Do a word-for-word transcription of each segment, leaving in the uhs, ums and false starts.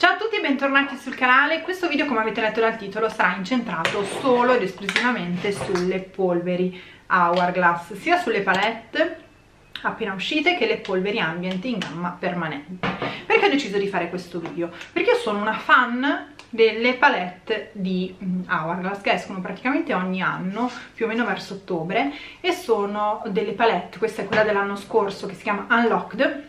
Ciao a tutti e bentornati sul canale. Questo video, come avete letto dal titolo, sarà incentrato solo ed esclusivamente sulle polveri Hourglass, sia sulle palette appena uscite che le polveri ambient in gamma permanente. Perché ho deciso di fare questo video? Perché io sono una fan delle palette di Hourglass che escono praticamente ogni anno, più o meno verso ottobre, e sono delle palette, questa è quella dell'anno scorso che si chiama Unlocked,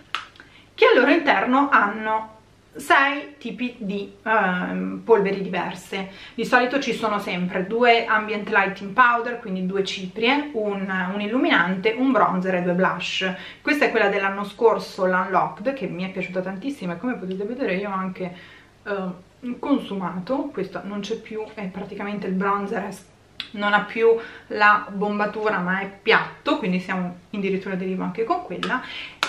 che al loro interno hanno sei tipi di um, polveri diverse. Di solito ci sono sempre due ambient lighting powder, quindi due ciprie, un, un illuminante, un bronzer e due blush. Questa è quella dell'anno scorso, l'Unlocked, che mi è piaciuta tantissimo e come potete vedere io ho anche uh, consumato. Questo non c'è più, è praticamente il bronzer, non ha più la bombatura ma è piatto, quindi siamo addirittura deriva anche con quella.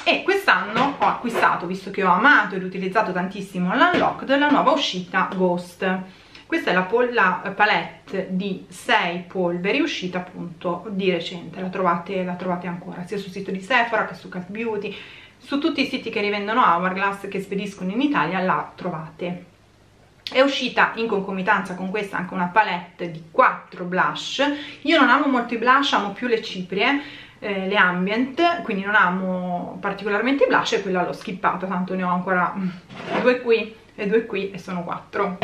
E quest'anno ho acquistato, visto che ho amato ed utilizzato tantissimo l'Unlocked, la nuova uscita Ghost. Questa è la, la palette di sei polveri uscita appunto di recente, la trovate, la trovate ancora sia sul sito di Sephora che su Cult Beauty, su tutti i siti che rivendono Hourglass che spediscono in Italia la trovate. È uscita in concomitanza con questa anche una palette di quattro blush. Io non amo molto i blush, amo più le ciprie, Eh, le ambient, quindi non amo particolarmente i blush e quella l'ho skippata, tanto ne ho ancora due qui e due qui e sono quattro.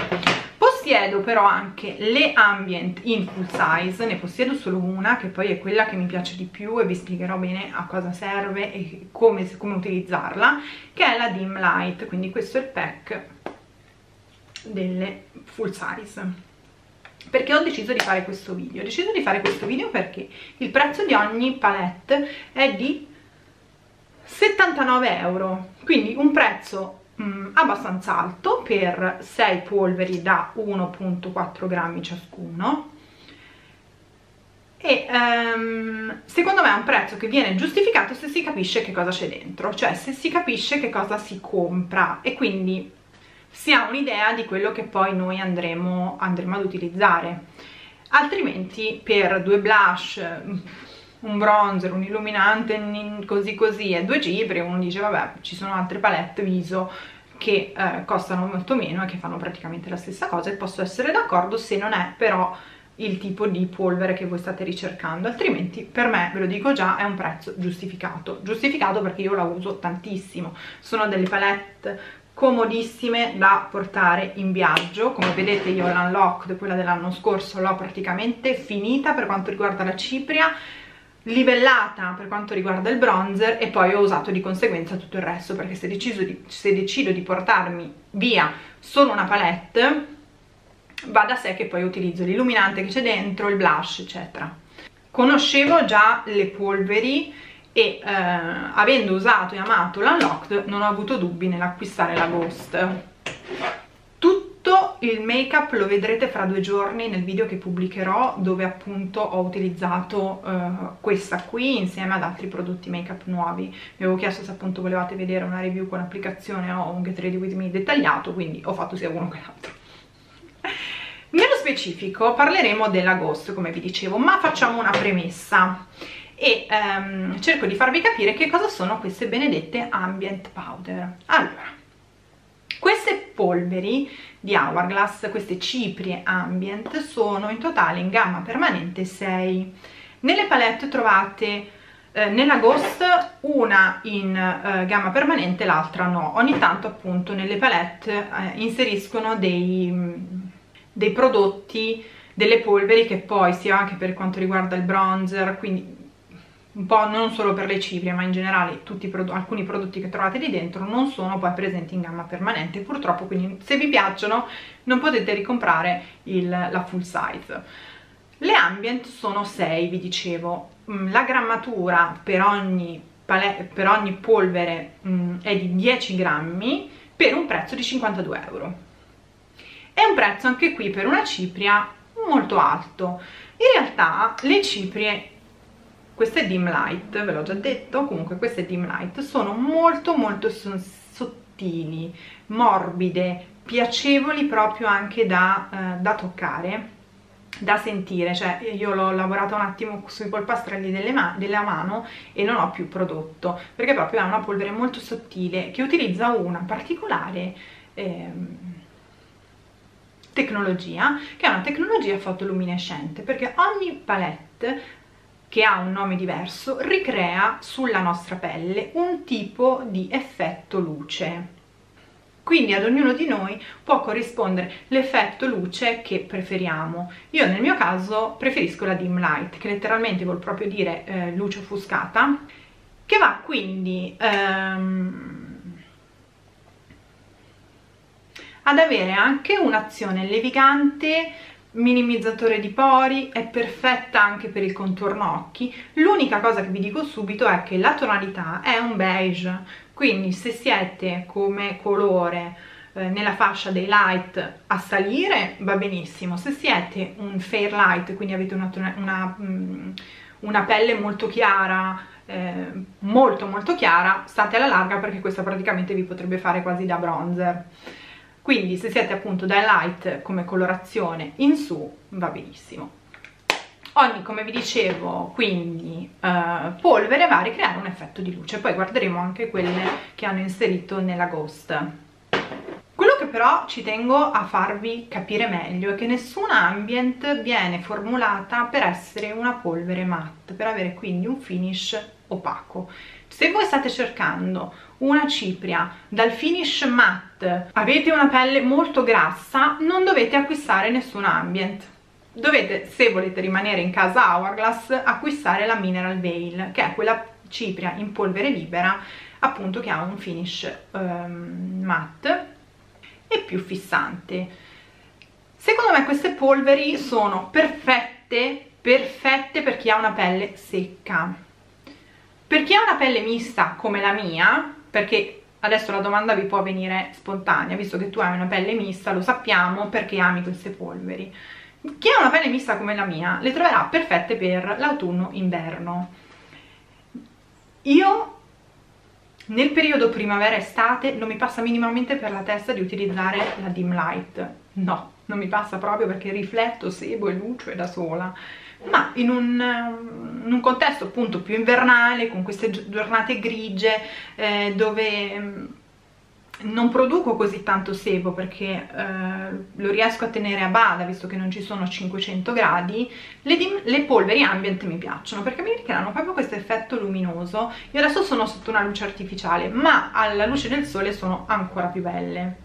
Possiedo però anche le ambient in full size, ne possiedo solo una che poi è quella che mi piace di più e vi spiegherò bene a cosa serve e come, come utilizzarla, che è la dim light, quindi questo è il pack delle full size. Perché ho deciso di fare questo video? Ho deciso di fare questo video perché il prezzo di ogni palette è di settantanove euro, quindi un prezzo mh, abbastanza alto per sei polveri da uno virgola quattro grammi ciascuno, e um, secondo me è un prezzo che viene giustificato se si capisce che cosa c'è dentro, cioè se si capisce che cosa si compra e quindi si ha un'idea di quello che poi noi andremo, andremo ad utilizzare. Altrimenti per due blush, un bronzer, un illuminante così così e due ciprie uno dice vabbè, ci sono altre palette viso che eh, costano molto meno e che fanno praticamente la stessa cosa, e posso essere d'accordo se non è però il tipo di polvere che voi state ricercando. Altrimenti per me, ve lo dico già, è un prezzo giustificato, giustificato perché io la uso tantissimo, sono delle palette comodissime da portare in viaggio. Come vedete io l'Unlocked, quella dell'anno scorso, l'ho praticamente finita per quanto riguarda la cipria, livellata per quanto riguarda il bronzer e poi ho usato di conseguenza tutto il resto, perché se, deciso di, se decido di portarmi via solo una palette va da sé che poi utilizzo l'illuminante che c'è dentro, il blush eccetera. Conoscevo già le polveri e eh, avendo usato e amato l'Unlocked non ho avuto dubbi nell'acquistare la Ghost. Tutto il make up lo vedrete fra due giorni nel video che pubblicherò, dove appunto ho utilizzato eh, questa qui insieme ad altri prodotti make up nuovi. Vi avevo chiesto se appunto volevate vedere una review con applicazione o un Get Ready With Me dettagliato, quindi ho fatto sia uno che l'altro. Nello specifico parleremo della Ghost, come vi dicevo, ma facciamo una premessa e um, cerco di farvi capire che cosa sono queste benedette ambient powder. Allora, queste polveri di Hourglass, queste ciprie ambient, sono in totale in gamma permanente sei. Nelle palette trovate eh, nella Ghost una in eh, gamma permanente, l'altra no. Ogni tanto appunto nelle palette eh, inseriscono dei, dei prodotti, delle polveri che poi sia anche per quanto riguarda il bronzer, quindi un po' non solo per le ciprie ma in generale tutti i prodotti, alcuni prodotti che trovate lì dentro non sono poi presenti in gamma permanente purtroppo, quindi se vi piacciono non potete ricomprare il, la full size. Le ambient sono sei, vi dicevo, la grammatura per ogni, per ogni polvere mh, è di dieci grammi per un prezzo di cinquantadue euro. È un prezzo anche qui per una cipria molto alto. In realtà le ciprie, queste dim light, ve l'ho già detto, comunque queste dim light sono molto molto sottili, morbide, piacevoli proprio anche da, eh, da toccare, da sentire. Cioè io l'ho lavorata un attimo sui polpastrelli delle ma della mano e non ho più prodotto, perché proprio è una polvere molto sottile che utilizza una particolare ehm, tecnologia, che è una tecnologia fotoluminescente, perché ogni palette che ha un nome diverso ricrea sulla nostra pelle un tipo di effetto luce. Quindi ad ognuno di noi può corrispondere l'effetto luce che preferiamo. Io nel mio caso preferisco la dim light, che letteralmente vuol proprio dire eh, luce offuscata, che va quindi ehm, ad avere anche un'azione levigante, minimizzatore di pori, è perfetta anche per il contorno occhi. L'unica cosa che vi dico subito è che la tonalità è un beige, quindi se siete come colore eh, nella fascia dei light a salire va benissimo, se siete un fair light, quindi avete una, una, una pelle molto chiara, eh, molto molto chiara, state alla larga, perché questa praticamente vi potrebbe fare quasi da bronzer. Quindi se siete appunto dai light come colorazione in su va benissimo. Ogni, come vi dicevo, quindi eh, polvere va a ricreare un effetto di luce, poi guarderemo anche quelle che hanno inserito nella Ghost. Quello che però ci tengo a farvi capire meglio è che nessuna ambient viene formulata per essere una polvere matte, per avere quindi un finish opaco. Se voi state cercando una cipria dal finish matte, avete una pelle molto grassa, non dovete acquistare nessun ambient. Dovete, se volete rimanere in casa Hourglass, acquistare la Mineral Veil, che è quella cipria in polvere libera, appunto, che ha un finish um, matte e più fissante. Secondo me queste polveri sono perfette, perfette per chi ha una pelle secca. Per chi ha una pelle mista come la mia, perché adesso la domanda vi può venire spontanea, visto che tu hai una pelle mista, lo sappiamo perché ami queste polveri. Chi ha una pelle mista come la mia le troverà perfette per l'autunno-inverno. Io nel periodo primavera-estate non mi passa minimamente per la testa di utilizzare la dim light, no, non mi passa proprio, perché rifletto, sebo e luce da sola. Ma in un, in un contesto appunto più invernale, con queste giornate grigie, eh, dove non produco così tanto sebo, perché eh, lo riesco a tenere a bada, visto che non ci sono cinquecento gradi, le, dim, le polveri ambient mi piacciono, perché mi ricreano proprio questo effetto luminoso. Io adesso sono sotto una luce artificiale, ma alla luce del sole sono ancora più belle.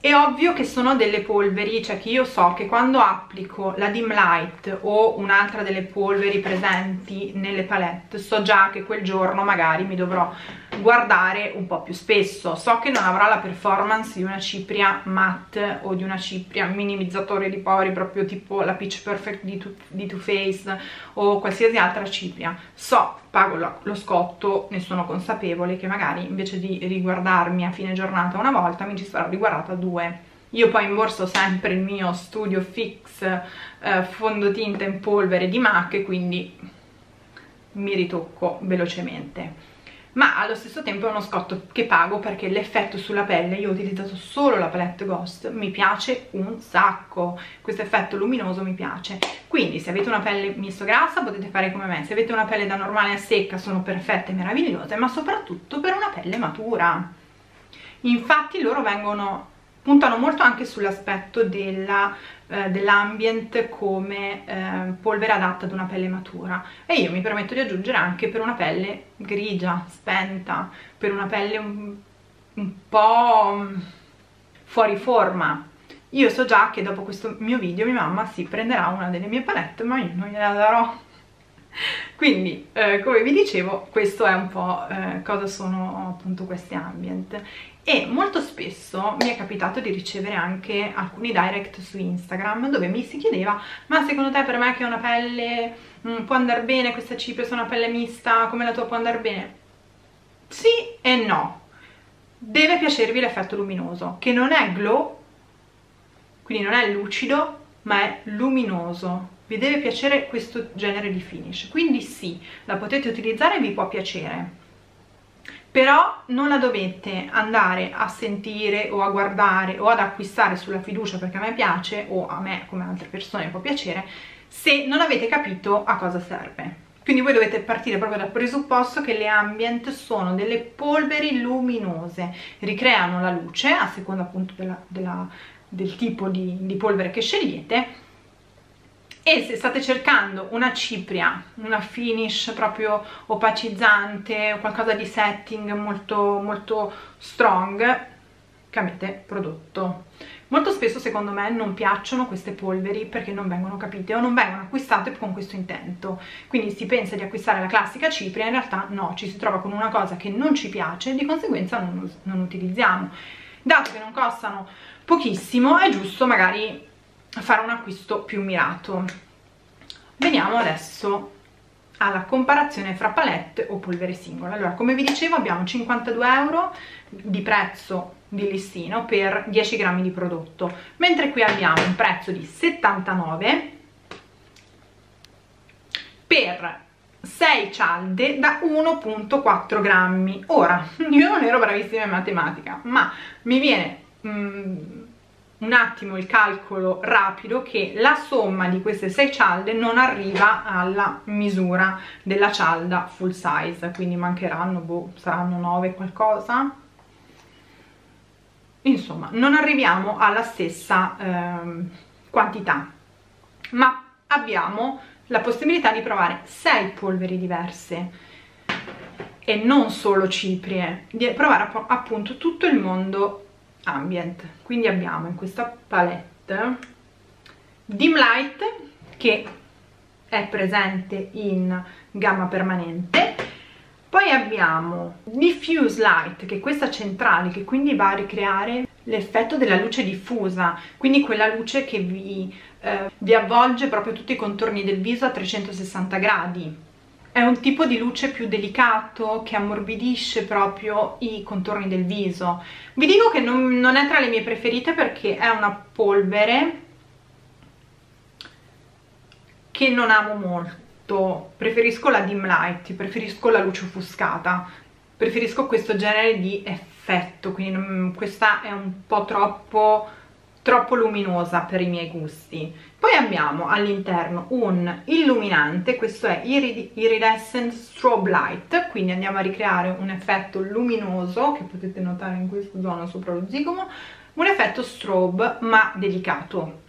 È ovvio che sono delle polveri, cioè che io so che quando applico la dim light o un'altra delle polveri presenti nelle palette, so già che quel giorno magari mi dovrò guardare un po' più spesso, so che non avrò la performance di una cipria matte o di una cipria minimizzatore di pori, proprio tipo la Peach Perfect di Too, di Too Faced o qualsiasi altra cipria. So, pago lo, lo scotto, ne sono consapevole, che magari invece di riguardarmi a fine giornata una volta mi ci sarò riguardata due. Io poi imborso sempre il mio Studio Fix eh, fondotinta in polvere di MAC e quindi mi ritocco velocemente. Ma allo stesso tempo è uno scotto che pago, perché l'effetto sulla pelle, io ho utilizzato solo la palette Ghost, mi piace un sacco, questo effetto luminoso mi piace. Quindi se avete una pelle misto grassa potete fare come me, se avete una pelle da normale a secca sono perfette e meravigliose, ma soprattutto per una pelle matura. Infatti loro vengono, puntano molto anche sull'aspetto della eh, dell'ambient come eh, polvere adatta ad una pelle matura, e io mi permetto di aggiungere anche per una pelle grigia, spenta, per una pelle un, un po' fuori forma. Io so già che dopo questo mio video mia mamma si prenderà una delle mie palette, ma io non gliela darò. Quindi eh, come vi dicevo, questo è un po' eh, cosa sono appunto questi ambient. E molto spesso mi è capitato di ricevere anche alcuni direct su Instagram dove mi si chiedeva: ma secondo te, per me che ho una pelle, mh, può andare bene questa cipria, sono una pelle mista come la tua, può andare bene? Sì e no. Deve piacervi l'effetto luminoso, che non è glow, quindi non è lucido, ma è luminoso. Vi deve piacere questo genere di finish, quindi sì, la potete utilizzare e vi può piacere. Però non la dovete andare a sentire o a guardare o ad acquistare sulla fiducia, perché a me piace o a me come altre persone può piacere, se non avete capito a cosa serve. Quindi voi dovete partire proprio dal presupposto che le ambient sono delle polveri luminose, ricreano la luce a seconda appunto della, della, del tipo di, di polvere che scegliete. E se state cercando una cipria, una finish proprio opacizzante o qualcosa di setting molto, molto strong, cambiate prodotto. Molto spesso secondo me non piacciono queste polveri perché non vengono capite o non vengono acquistate con questo intento, quindi si pensa di acquistare la classica cipria, in realtà no, ci si trova con una cosa che non ci piace e di conseguenza non, non utilizziamo. Dato che non costano pochissimo è giusto magari fare un acquisto più mirato. Veniamo adesso alla comparazione fra palette o polvere singola. Allora, come vi dicevo, abbiamo cinquantadue euro di prezzo di listino per dieci grammi di prodotto, mentre qui abbiamo un prezzo di settantanove per sei cialde da uno virgola quattro grammi. Ora, io non ero bravissima in matematica, ma mi viene um, un attimo il calcolo rapido che la somma di queste sei cialde non arriva alla misura della cialda full size, quindi mancheranno, boh, saranno nove qualcosa. Insomma, non arriviamo alla stessa eh, quantità, ma abbiamo la possibilità di provare sei polveri diverse e non solo ciprie, di provare appunto tutto il mondo ambient. Quindi abbiamo in questa palette Dim Light, che è presente in gamma permanente. Poi abbiamo Diffuse Light, che è questa centrale, che quindi va a ricreare l'effetto della luce diffusa, quindi quella luce che vi, eh, vi avvolge proprio tutti i contorni del viso a trecentosessanta gradi. È un tipo di luce più delicato che ammorbidisce proprio i contorni del viso. Vi dico che non, non è tra le mie preferite perché è una polvere che non amo molto. Preferisco la dim light, preferisco la luce offuscata, preferisco questo genere di effetto, quindi non, questa è un po' troppo, troppo luminosa per i miei gusti. Poi abbiamo all'interno un illuminante, questo è Irid- Iridescent Strobe Light, quindi andiamo a ricreare un effetto luminoso che potete notare in questa zona sopra lo zigomo, un effetto strobe ma delicato.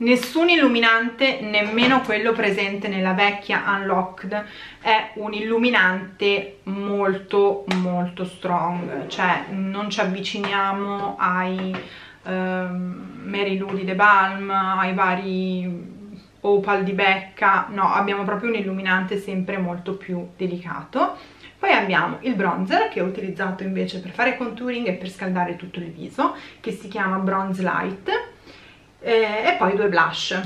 Nessun illuminante, nemmeno quello presente nella vecchia Unlocked, è un illuminante molto molto strong, cioè non ci avviciniamo ai ehm, Mary Lou di The Balm, ai vari Opal di Becca, no, abbiamo proprio un illuminante sempre molto più delicato. Poi abbiamo il bronzer, che ho utilizzato invece per fare contouring e per scaldare tutto il viso, che si chiama Bronze Light. E poi due blush.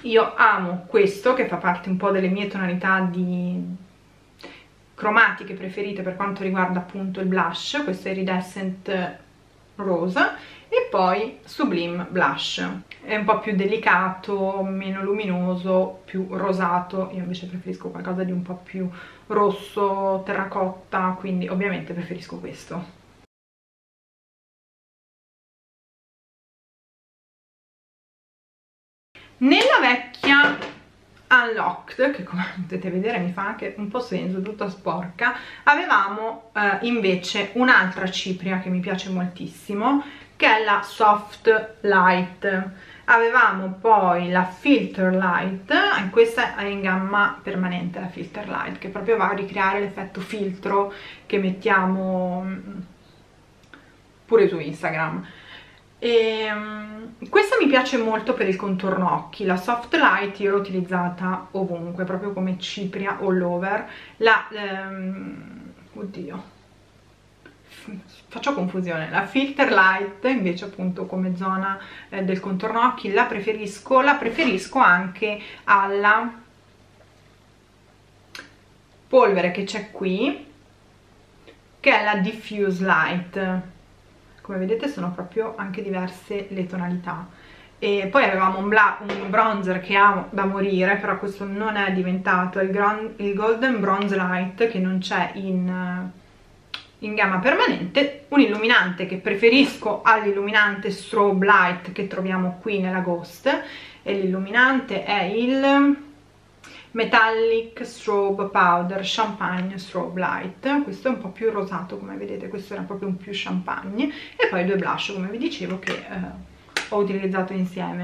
Io amo questo, che fa parte un po' delle mie tonalità di cromatiche preferite per quanto riguarda appunto il blush, questo è Iridescent Rose, e poi Sublime Blush, è un po' più delicato, meno luminoso, più rosato. Io invece preferisco qualcosa di un po' più rosso, terracotta, quindi ovviamente preferisco questo. Nella vecchia Unlocked, che come potete vedere mi fa anche un po' senso, tutta sporca, avevamo eh, invece un'altra cipria che mi piace moltissimo, che è la Soft Light. Avevamo poi la Filter Light, questa è in gamma permanente, la Filter Light, che proprio va a ricreare l'effetto filtro che mettiamo pure su Instagram. E questa mi piace molto per il contorno occhi. La Soft Light io l'ho utilizzata ovunque, proprio come cipria all over. La ehm, oddio, faccio confusione. La Filter Light invece appunto come zona eh, del contorno occhi la preferisco, la preferisco anche alla polvere che c'è qui, che è la Diffuse Light. Come vedete sono proprio anche diverse le tonalità. E poi avevamo un, un bronzer che amo da morire, però questo non è diventato il, il Golden Bronze Light, che non c'è in, in gamma permanente, un illuminante che preferisco all'illuminante Strobe Light che troviamo qui nella Ghost, e l'illuminante è il Metallic Strobe Powder, Champagne Strobe Light. Questo è un po' più rosato, come vedete, questo era proprio un più champagne. E poi due blush, come vi dicevo, che eh, ho utilizzato insieme,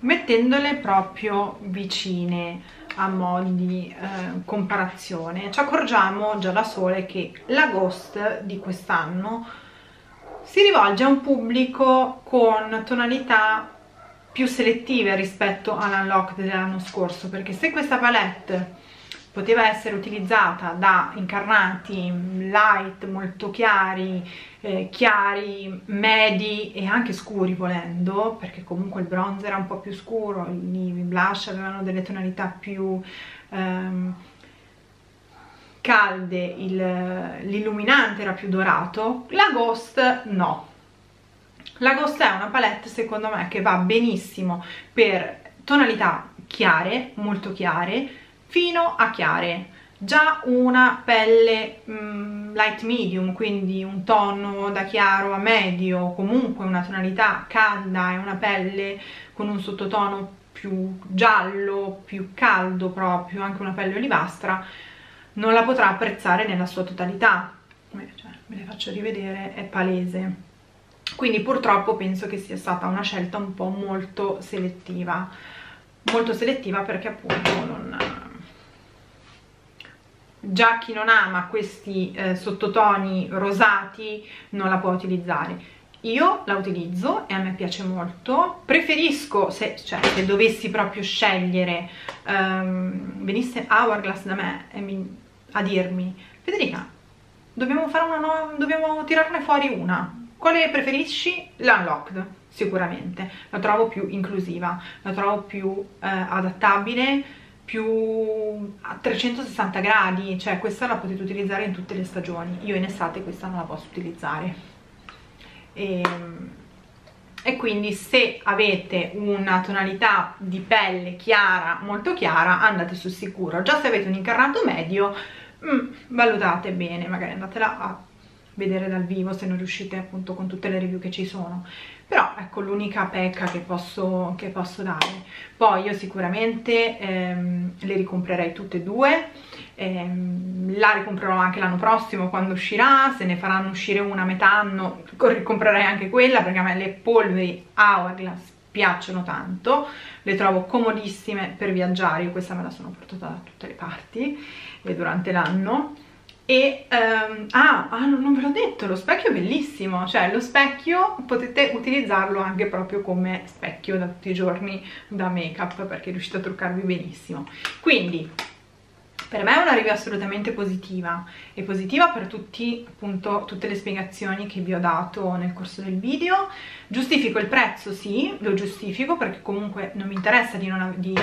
mettendole proprio vicine a mo' di eh, comparazione. Ci accorgiamo già da sole che la Ghost di quest'anno si rivolge a un pubblico con tonalità più selettive rispetto all'Unlocked dell'anno scorso, perché se questa palette poteva essere utilizzata da incarnati light, molto chiari, eh, chiari, medi e anche scuri volendo, perché comunque il bronzer era un po' più scuro, i blush avevano delle tonalità più ehm, calde, l'illuminante era più dorato, la Ghost no. La Ghost è una palette secondo me che va benissimo per tonalità chiare, molto chiare, fino a chiare, già una pelle mh, light medium, quindi un tono da chiaro a medio, comunque una tonalità calda e una pelle con un sottotono più giallo, più caldo proprio, anche una pelle olivastra, non la potrà apprezzare nella sua totalità. Beh, cioè, ve le faccio rivedere, è palese. Quindi purtroppo penso che sia stata una scelta un po' molto selettiva, molto selettiva perché appunto non... Già chi non ama questi eh, sottotoni rosati non la può utilizzare. Io la utilizzo e a me piace molto. Preferisco, se, cioè, se dovessi proprio scegliere, um, venisse Hourglass da me e mi, a dirmi: Federica, dobbiamo, fare una nuova, dobbiamo tirarne fuori una. Quale preferisci? L'Unlocked, sicuramente. La trovo più inclusiva, la trovo più eh, adattabile, più a trecentosessanta gradi, cioè questa la potete utilizzare in tutte le stagioni. Io in estate questa non la posso utilizzare e, e quindi se avete una tonalità di pelle chiara, molto chiara, andate sul sicuro. Già se avete un incarnato medio, mh, valutate bene, magari andatela a vedere dal vivo se non riuscite, appunto, con tutte le review che ci sono. Però ecco l'unica pecca che posso, che posso dare. Poi io sicuramente ehm, le ricomprerei tutte e due, ehm, la ricomprerò anche l'anno prossimo quando uscirà, se ne faranno uscire una a metà anno ricomprerei anche quella, perché a me le polveri Hourglass piacciono tanto, le trovo comodissime per viaggiare. Io questa me la sono portata da tutte le parti e durante l'anno. E um, ah, ah non ve l'ho detto, lo specchio è bellissimo, cioè lo specchio potete utilizzarlo anche proprio come specchio da tutti i giorni da make up, perché riuscite a truccarvi benissimo. Quindi per me è una review assolutamente positiva, e positiva per tutti, appunto, tutte le spiegazioni che vi ho dato nel corso del video. Giustifico il prezzo, sì, lo giustifico, perché comunque non mi interessa di non di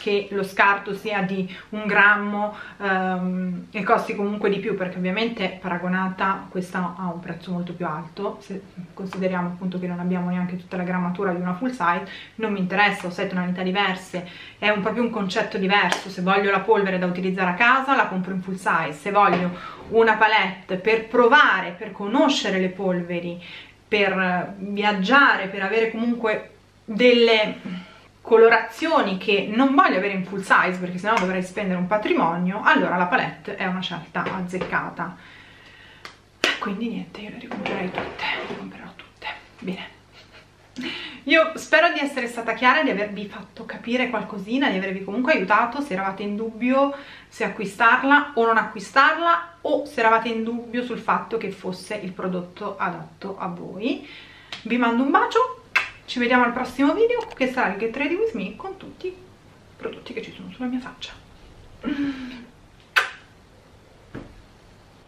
che lo scarto sia di un grammo ehm, e costi comunque di più, perché ovviamente paragonata questa ha un prezzo molto più alto. Se consideriamo appunto che non abbiamo neanche tutta la grammatura di una full size, non mi interessa, ho sei tonalità diverse, è un, proprio un concetto diverso. Se voglio la polvere da utilizzare a casa la compro in full size, se voglio una palette per provare, per conoscere le polveri, per viaggiare, per avere comunque delle colorazioni che non voglio avere in full size perché sennò dovrei spendere un patrimonio, allora la palette è una scelta azzeccata. Quindi niente, io le ricomprerei tutte, le comprerò tutte. Bene, io spero di essere stata chiara, di avervi fatto capire qualcosina, di avervi comunque aiutato se eravate in dubbio se acquistarla o non acquistarla, o se eravate in dubbio sul fatto che fosse il prodotto adatto a voi. Vi mando un bacio. Ci vediamo al prossimo video, che sarà il Get Ready With Me con tutti i prodotti che ci sono sulla mia faccia.